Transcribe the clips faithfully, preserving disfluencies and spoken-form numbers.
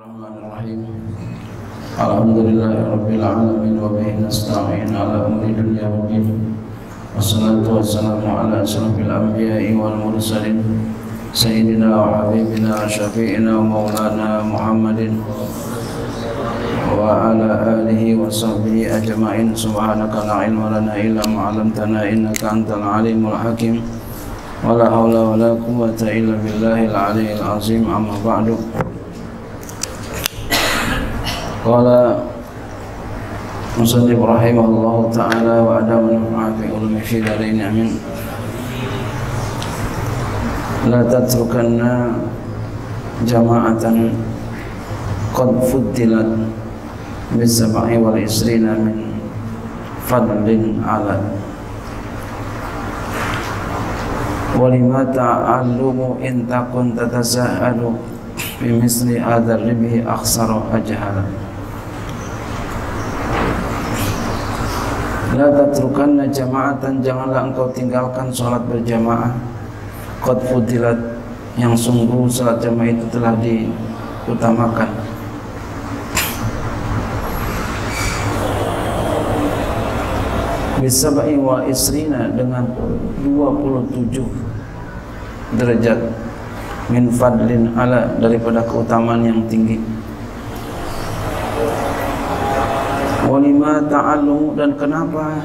Bismillahirrahmanirrahim. Alhamdulillahirabbil alamin wa bihi nasta'in ala umuri dunya wa din. Wassalatu wassalamu ala asyrafil anbiya'i wal mursalin sayyidina wa habibina syafi'ina maulana Muhammadin wa ala alihi wa sahbihi ajma'in. Subhanaka la ilma lana illa ma 'allamtana innaka antal alimul hakim. Wala haula wala quwwata illa billahil aliyyil azim. Amma ba'du. Qala musannif rahimahullahu ta'ala wa adama naf'a fi ulumi fi darain amin. La tatrukanna jama'atan qad fuddilat bisab'i wal isrina min fadlin ala walima ta'allumu in takun tatasa'alu bimisli adar ribi akhsaru ajhala. La tatrukanna jama'atan, janganlah engkau tinggalkan sholat berjamaah. Qad fudilat, yang sungguh sholat jamaah itu telah diutamakan. Bisab'i wa isrina, dengan dua puluh tujuh derajat. Min fadlin ala, daripada keutamaan yang tinggi. Walima ta'allumu, dan kenapa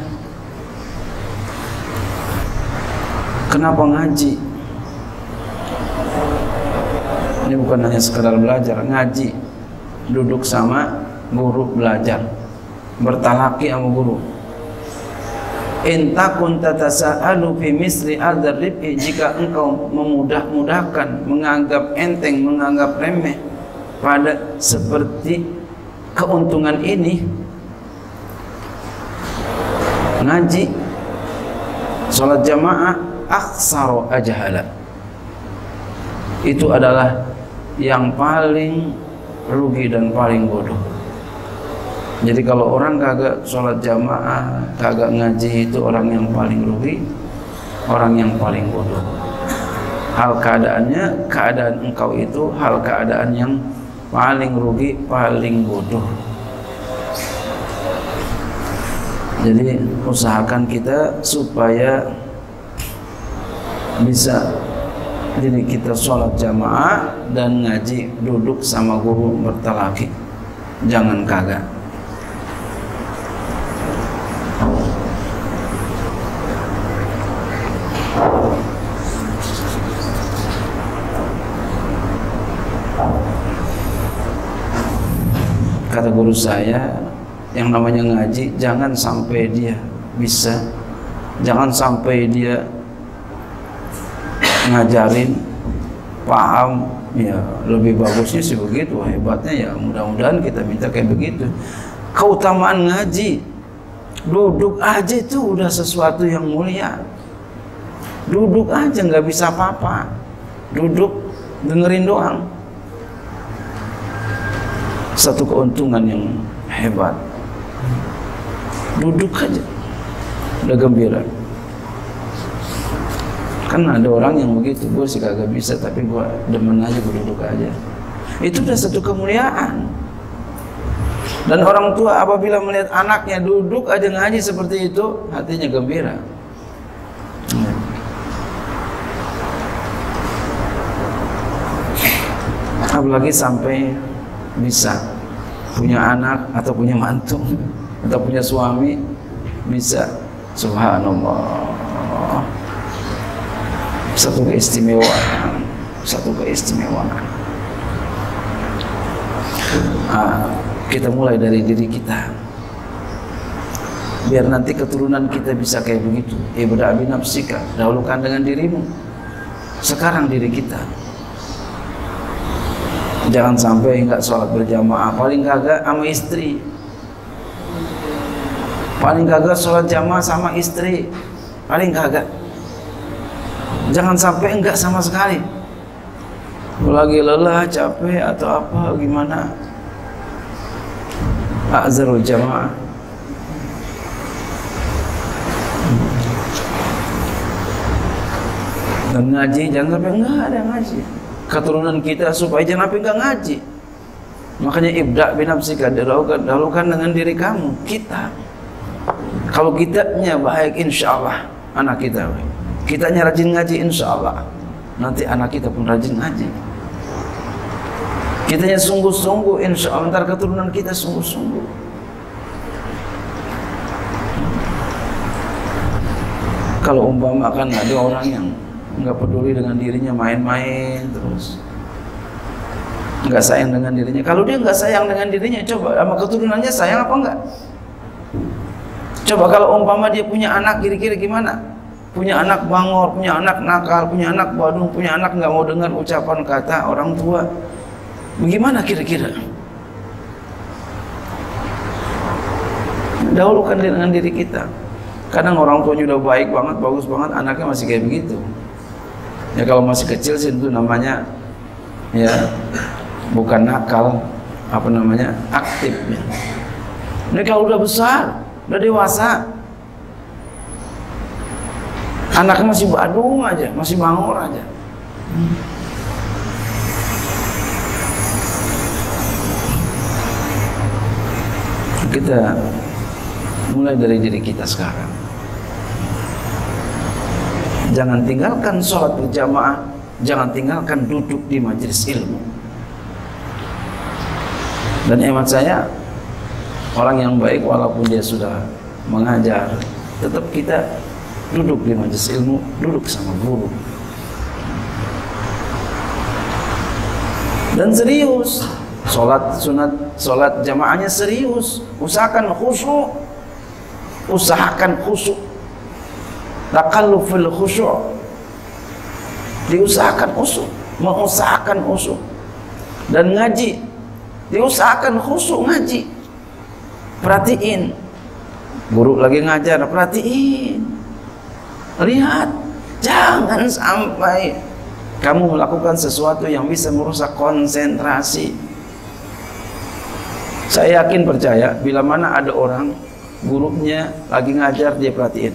kenapa ngaji? Ini bukan hanya sekedar belajar, ngaji duduk sama guru belajar, bertalaki sama guru. In takun tatasa'alu fi misli adzar ribi, jika engkau memudah-mudahkan, menganggap enteng, menganggap remeh pada seperti keuntungan ini. Ngaji sholat jamaah aksaro ajahala, itu adalah yang paling rugi dan paling bodoh. Jadi kalau orang kagak sholat jamaah, kagak ngaji, itu orang yang paling rugi, orang yang paling bodoh. Hal keadaannya, keadaan engkau itu hal keadaan yang paling rugi, paling bodoh. Jadi usahakan kita supaya bisa diri kita sholat jamaah dan ngaji duduk sama guru bertalaki, jangan kagak. Kata guru saya, yang namanya ngaji jangan sampai dia bisa, jangan sampai dia ngajarin paham. Ya lebih bagusnya sih begitu, hebatnya ya, mudah-mudahan kita minta kayak begitu. Keutamaan ngaji, duduk aja itu udah sesuatu yang mulia. Duduk aja nggak bisa apa-apa, duduk dengerin doang, satu keuntungan yang hebat. Duduk aja udah gembira. Kan ada orang yang begitu, gue sih kagak bisa, tapi gue demen aja, gue duduk aja. Itu udah satu kemuliaan. Dan orang tua apabila melihat anaknya duduk aja ngaji seperti itu, hatinya gembira. hmm. Apalagi sampai bisa punya anak atau punya mantu atau punya suami, bisa, subhanallah, satu keistimewaan, satu keistimewaan. Nah, kita mulai dari diri kita, biar nanti keturunan kita bisa kayak begitu. Ibda abi nafsika, dahulukan dengan dirimu, sekarang diri kita. Jangan sampai nggak sholat berjamaah, paling kagak sama istri. Paling kagak sholat jamaah sama istri, paling kagak. Jangan sampai enggak sama sekali. Lagi lelah, capek atau apa, gimana? A'zarul jamaah. Dan ngaji, jangan sampai enggak ada ngaji. Keturunan kita supaya jangan sampai enggak ngaji. Makanya ibda' binafsika, dahulukan, dahulukan dengan diri kamu, kita. Kalau kitanya baik, insya Allah anak kita baik. Kitanya rajin ngaji, insya Allah nanti anak kita pun rajin ngaji. Kitanya sungguh-sungguh, insya Allah ntar keturunan kita sungguh-sungguh. Kalau umpama kan ada orang yang nggak peduli dengan dirinya, main-main terus, nggak sayang dengan dirinya. Kalau dia nggak sayang dengan dirinya, coba sama keturunannya sayang apa enggak? Coba kalau umpama dia punya anak kiri-kiri gimana? Punya anak bangor, punya anak nakal, punya anak badung, punya anak nggak mau dengar ucapan kata orang tua, bagaimana kira-kira? Dahulukan dengan diri kita. Kadang orang tuanya udah baik banget, bagus banget, anaknya masih kayak begitu. Ya kalau masih kecil sih itu namanya ya bukan nakal, apa namanya, aktif ya. Ini kalau udah besar, udah dewasa, anaknya masih badung aja, masih bangor aja. Kita mulai dari diri kita sekarang. Jangan tinggalkan sholat berjamaah, jangan tinggalkan duduk di majelis ilmu. Dan hemat saya, orang yang baik walaupun dia sudah mengajar, tetap kita duduk di majelis ilmu, duduk sama guru. Dan serius, sholat sunat, sholat jamaahnya serius, usahakan khusyuk. Usahakan khusyuk, takalluful khusyuk, diusahakan khusyuk, mengusahakan khusyuk. Dan ngaji, diusahakan khusyuk ngaji. Perhatiin, guru lagi ngajar, perhatiin, lihat, jangan sampai kamu melakukan sesuatu yang bisa merusak konsentrasi. Saya yakin percaya, bila mana ada orang gurunya lagi ngajar, dia perhatiin,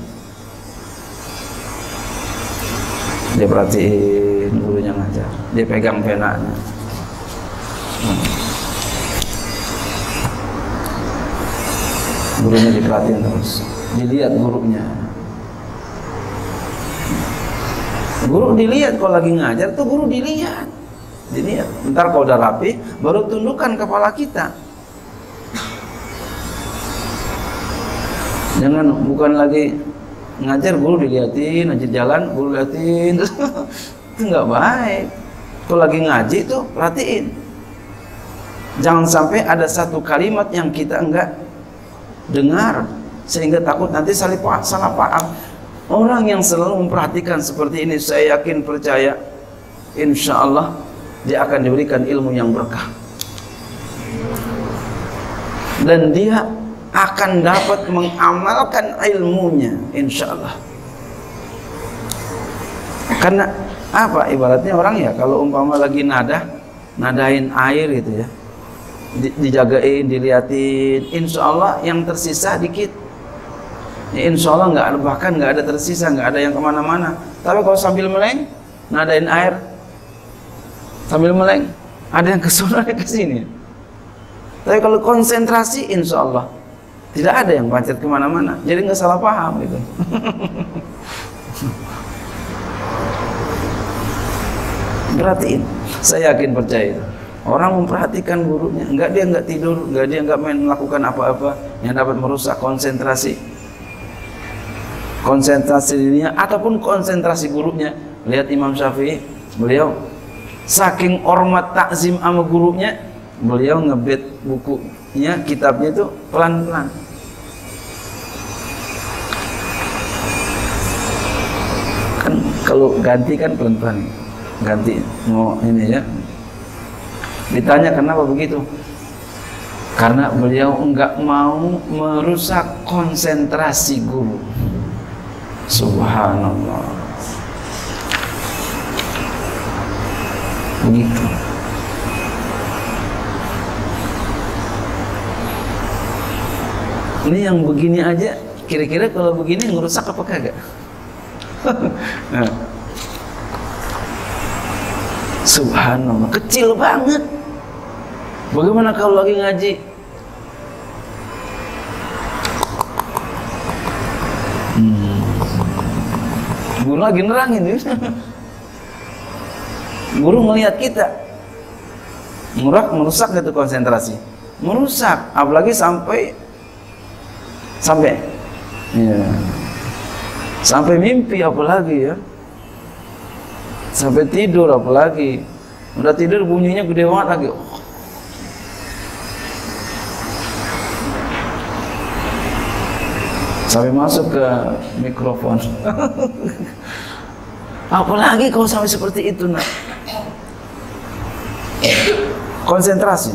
dia perhatiin gurunya ngajar, dia pegang penanya. hmm. Gurunya diperhatiin terus, dilihat gurunya, guru dilihat kalau lagi ngajar tuh, guru dilihat, dilihat. Ntar kalau udah rapi, baru tundukkan kepala kita. Jangan, bukan lagi ngajar guru dilihatin, ngajar jalan guru liatin, itu nggak baik. Kalau lagi ngaji tuh perhatiin. Jangan sampai ada satu kalimat yang kita nggak dengar, sehingga takut nanti salah paham. Orang yang selalu memperhatikan seperti ini, saya yakin percaya, insya Allah dia akan diberikan ilmu yang berkah. Dan dia akan dapat mengamalkan ilmunya, insya Allah. Karena apa? Ibaratnya orang ya, kalau umpama lagi nada, nadain air gitu ya, dijagain, diliatin, insya Allah yang tersisa dikit. Ya, insya Allah nggak ada, bahkan nggak ada tersisa, nggak ada yang kemana-mana. Tapi kalau sambil meleng, nadain air, sambil meleng, ada yang kesana, ada yang kesini. Tapi kalau konsentrasi, insya Allah tidak ada yang pancet kemana-mana, jadi nggak salah paham gitu. Perhatiin, saya yakin percaya itu. Orang memperhatikan gurunya, nggak dia nggak tidur, nggak dia nggak main melakukan apa-apa yang dapat merusak konsentrasi, konsentrasi dirinya ataupun konsentrasi gurunya. Lihat Imam Syafi'i, beliau saking hormat takzim sama gurunya, beliau ngebet bukunya, kitabnya itu pelan-pelan. Kan kalau ganti kan pelan-pelan, ganti mau ini ya. Ditanya kenapa begitu? Karena beliau enggak mau merusak konsentrasi guru. Subhanallah. Begitu. Ini yang begini aja, kira-kira kalau begini ngerusak apa kagak? Nah. Subhanallah, kecil banget. Bagaimana kalau lagi ngaji? Hmm. Guru lagi nerangin itu. Guru melihat kita. Murak merusak gitu konsentrasi. Merusak, apalagi sampai sampai ya. Sampai mimpi apalagi ya. Sampai tidur apalagi. Udah tidur bunyinya gede banget lagi. Oh. Sampai masuk ke mikrofon. Apalagi kalau sampai seperti itu, nah. Konsentrasi.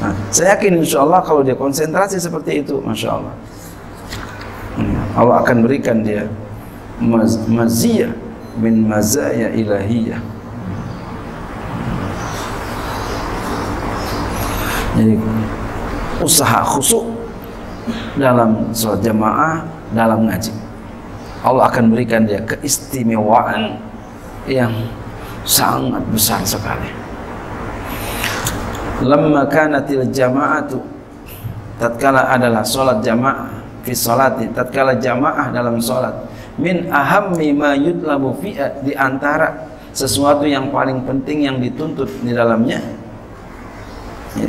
Nah, saya yakin insya Allah kalau dia konsentrasi seperti itu, masya Allah, Allah akan berikan dia maz maziyah min mazaya ilahiyah. Jadi usaha khusyuk dalam sholat jamaah, dalam ngaji, Allah akan berikan dia keistimewaan yang sangat besar sekali. Lamma kanatil jama'atu, tatkala adalah sholat jamaah, fi sholati, tatkala jamaah dalam sholat, min ahammi ma yutlabu fi'a, diantara sesuatu yang paling penting yang dituntut di dalamnya, ya.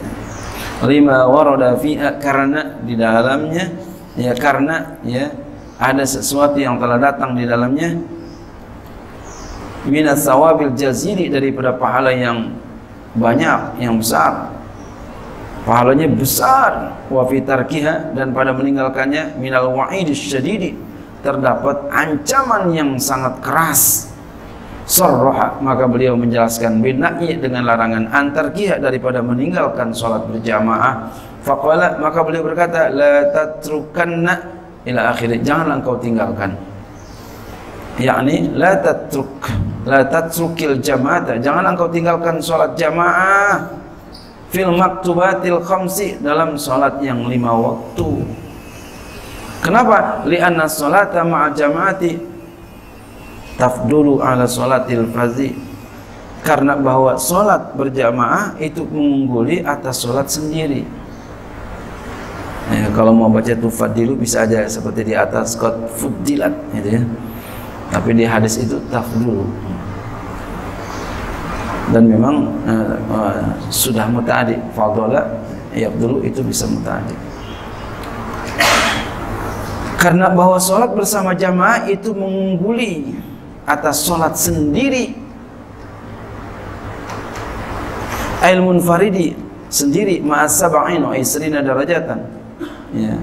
Lima warada fiha, karena di dalamnya, ya, karena ya ada sesuatu yang telah datang di dalamnya, minas sawabil jaziri, daripada pahala yang banyak, yang besar, pahalanya besar, wa fi tarkiha, dan pada meninggalkannya, minal wa'idis syadidi, terdapat ancaman yang sangat keras. Sarroha, maka beliau menjelaskan binaknya dengan larangan antarkiha, daripada meninggalkan sholat berjamaah. Faqala, maka beliau berkata, la tatrukanna ila akhirnya, janganlah engkau tinggalkan, yakni la tatruk, la tatrukil jamaah, janganlah engkau tinggalkan sholat jamaah, fil maktubatil khamsi, dalam sholat yang lima waktu. Kenapa? Li'anna sholata ma'a jamaati tafdulu ala sholatil fazi, karena bahwa sholat berjamaah itu mengungguli atas sholat sendiri. Ya, kalau mau baca tufadilu bisa aja seperti di atas kot fudilat gitu ya, tapi di hadis itu tafdulu, dan memang eh, eh, sudah muta'adi fadola ya dulu itu bisa muta'adi. Karena bahwa sholat bersama jamaah itu mengungguli atas sholat sendiri, ilmun faridi, sendiri, ma'asaba'in wa isrina darajatan, ya,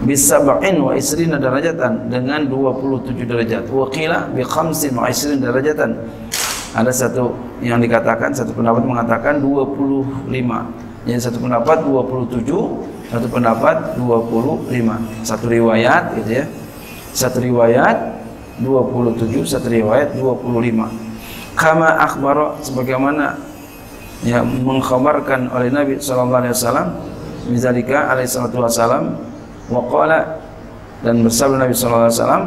bisaba'in wa isrina darajatan, dengan dua puluh tujuh derajat, waqila bikhamsin wa isrina darajatan, ada satu yang dikatakan, satu pendapat mengatakan dua puluh lima, jadi satu pendapat dua puluh tujuh, satu pendapat dua puluh lima, satu riwayat gitu ya, satu riwayat dua puluh tujuh, satu riwayat dua puluh lima. Kama akhbaro, sebagaimana ya mengkhabarkan oleh Nabi sallallahu alaihi wasallam, bizalika alaihi wasallam waqala, dan bersabda Nabi sallallahu alaihi wasallam,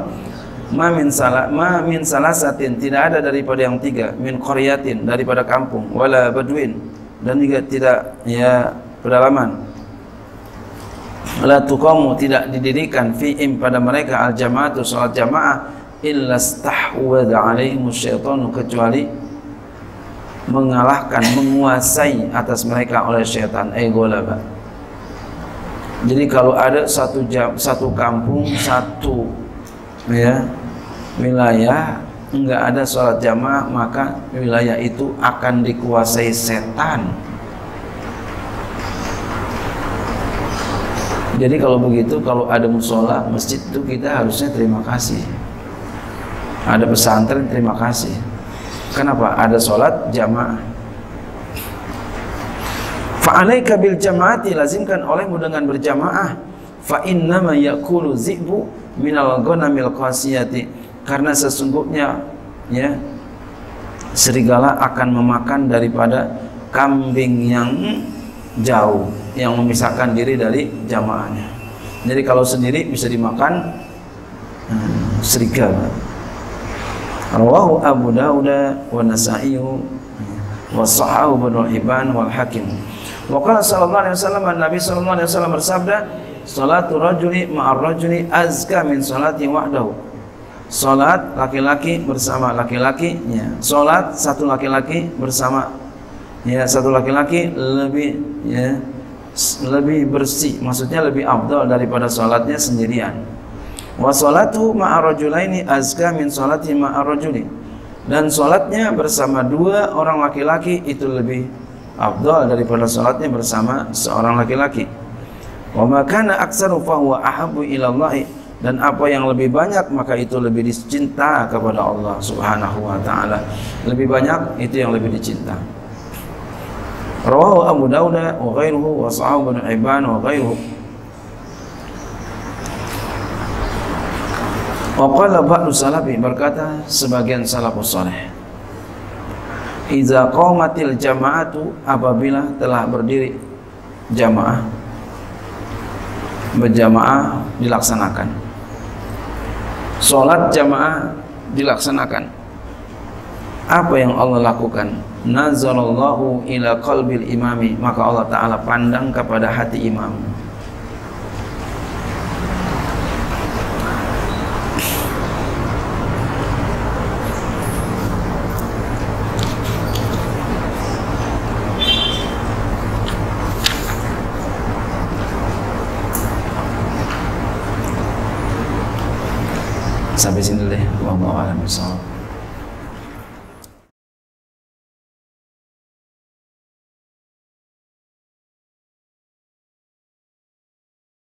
ma min salah ma min salasatin, tidak ada daripada yang tiga, min qaryatin, daripada kampung, wala badwin, dan juga tidak ya pedalaman, la tuqamu, tidak didirikan, fi'im, pada mereka, al jama'atu, salat jamaah, illa stahwadha alaihimu syaitanu, kecuali mengalahkan, menguasai atas mereka oleh syaitan, ay golaba. Jadi kalau ada satu jam, satu kampung, satu ya wilayah enggak ada salat jamaah, maka wilayah itu akan dikuasai setan. Jadi kalau begitu, kalau ada musola, masjid itu kita harusnya terima kasih. Ada pesantren, terima kasih. Kenapa? Ada sholat jamaah. Fa'alaika bil jamaati, lazimkan olehmu dengan berjamaah. Fa'innama yakulu zi'bu minal ghanamil qasiyati, karena sesungguhnya ya serigala akan memakan daripada kambing yang jauh, yang memisahkan diri dari jamaahnya. Jadi kalau sendiri bisa dimakan hmm, serigala. Rawahu Abu Dawud wa Nasa'i wasahahu Ibnu Hibban wal Hakim. Wa qala sallallahu alaihi wasallam, Nabi sallallahu alaihi wasallam bersabda, salatu rajuli ma'ar rajuli azka min salati wahdahu. Salat laki-laki bersama laki-lakinya. Salat satu laki-laki bersama ya satu laki-laki lebih ya lebih bersih, maksudnya lebih afdal daripada salatnya sendirian. Wa salatu ma'arrajulaini azka min salati ma'arrajuli, dan salatnya bersama dua orang laki-laki itu lebih afdal daripada salatnya bersama seorang laki-laki. Wa ma kana aktsaru fa huwa ahabbu ila Allah, dan apa yang lebih banyak maka itu lebih dicinta kepada Allah Subhanahu wa taala. Lebih banyak itu yang lebih dicinta. Rawahu Abu Dawud wa ghairuhu wa sahahu Ibnu Hibban wa ghairuhu. Wa qala ba'du salafi, berkata sebagian salafus saleh, idza qamatil jama'atu, apabila telah berdiri jamaah, berjamaah dilaksanakan, salat jamaah dilaksanakan, apa yang Allah lakukan? Nazzalallahu ila qalbil imami, maka Allah taala pandang kepada hati imam. Sampai sini deh, wallahu a'lam bishawab.